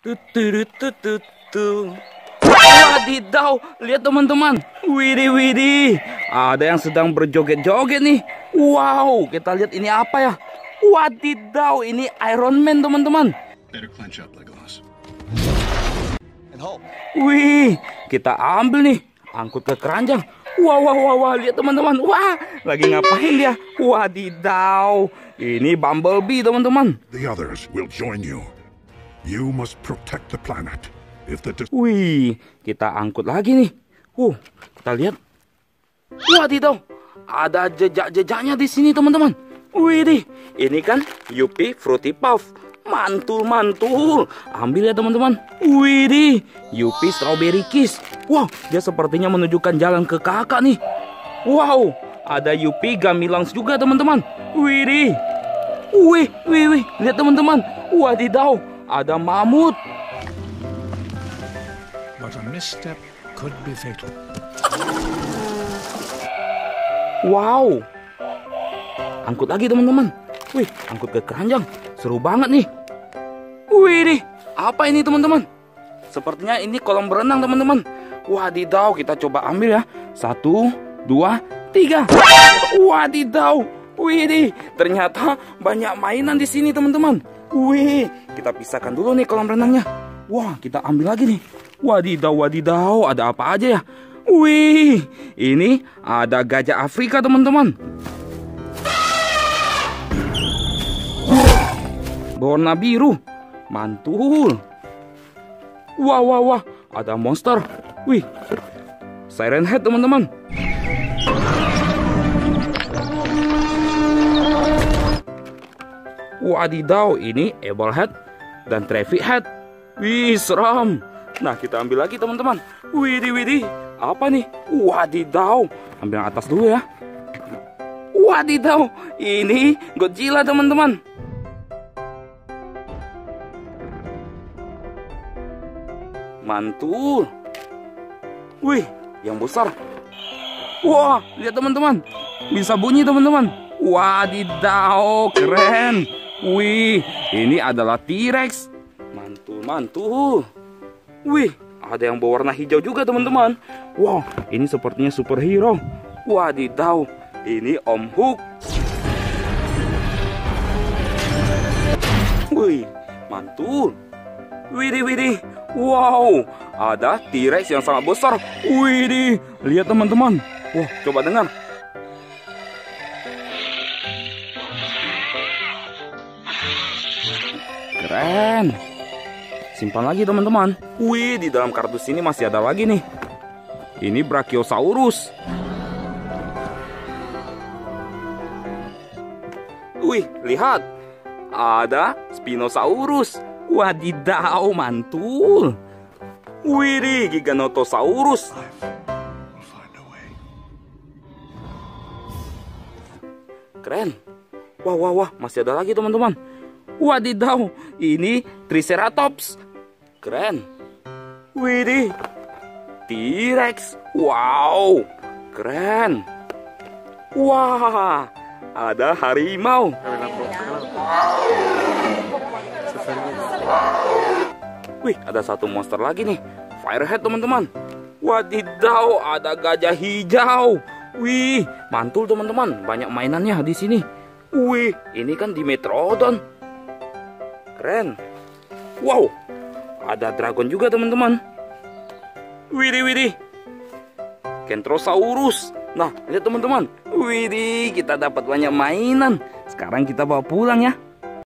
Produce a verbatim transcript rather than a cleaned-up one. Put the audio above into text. Tuturutututu. Wadidaw, lihat teman-teman. Widih widih, ada yang sedang berjoget-joget nih. Wow, kita lihat ini apa ya. Wadidaw, ini Iron Man teman-teman. Wih, kita ambil nih, angkut ke keranjang. Wah wah wah wah, lihat teman-teman. Wah, lagi ngapain dia? Wadidaw, ini Bumblebee teman-teman. The others will join you. You must protect the planet. If the... Wih, kita angkut lagi nih. Uh, kita lihat. Wadidaw, ada jejak-jejaknya di sini teman-teman. Wih deh, ini kan Yupi Fruity Puff. Mantul mantul, ambil ya teman-teman. Wih deh, Yupi Strawberry Kiss. Wow, dia sepertinya menunjukkan jalan ke kakak nih. Wow, ada Yupi Gamilangs juga teman-teman. Wih deh, wih wih wih, lihat teman-teman. Wadidaw, ada mamut. But a misstep could be fatal. Wow, angkut lagi teman-teman. Wih, angkut ke keranjang. Seru banget nih. Wih deh, apa ini teman-teman? Sepertinya ini kolam berenang teman-teman. Wadidaw, kita coba ambil ya. Satu, dua, tiga. Wadidaw, wih deh, ternyata banyak mainan di sini teman-teman. Wih, kita pisahkan dulu nih kolam renangnya. Wah, kita ambil lagi nih. Wadidaw, wadidaw, ada apa aja ya? Wih, ini ada gajah Afrika teman-teman. Warna biru, mantul. Wah, wah, wah, ada monster. Wih, Siren Head teman-teman. Wadidaw, ini Able Head dan Traffic Head. Wih, seram. Nah, kita ambil lagi teman-teman. Widih, widih, apa nih? Wadidaw, ambil yang atas dulu ya. Wadidaw, ini Godzilla teman-teman. Mantul. Wih, yang besar. Wah, lihat teman-teman, bisa bunyi teman-teman. Wadidaw, keren. Wih, ini adalah T-Rex. Mantul, mantul. Wih, ada yang berwarna hijau juga teman-teman. Wow, ini sepertinya superhero. Wadidaw, ini Om Hook. Wih, mantul. Widih, widih. Wow, ada T-Rex yang sangat besar. Widih, lihat teman-teman. Wah, coba dengar. Keren. Simpan lagi teman-teman. Wih, di dalam kardus ini masih ada lagi nih. Ini Brachiosaurus. Wih, lihat, ada Spinosaurus. Wadidaw, mantul. Wih, Giganotosaurus. Keren. Wah, wah, wah, masih ada lagi teman-teman. Wadidaw, ini Triceratops. Keren. Widih, T-Rex. Wow, keren. Wah, ada harimau. Wih, ada satu monster lagi nih, Firehead teman-teman. Wadidaw, ada gajah hijau. Wih, mantul teman-teman, banyak mainannya di sini. Wih, ini kan di Metrodon. Keren. Wow, ada dragon juga teman-teman. Widih, widih, Kentrosaurus. Nah, lihat teman-teman. Widih, kita dapat banyak mainan. Sekarang kita bawa pulang ya.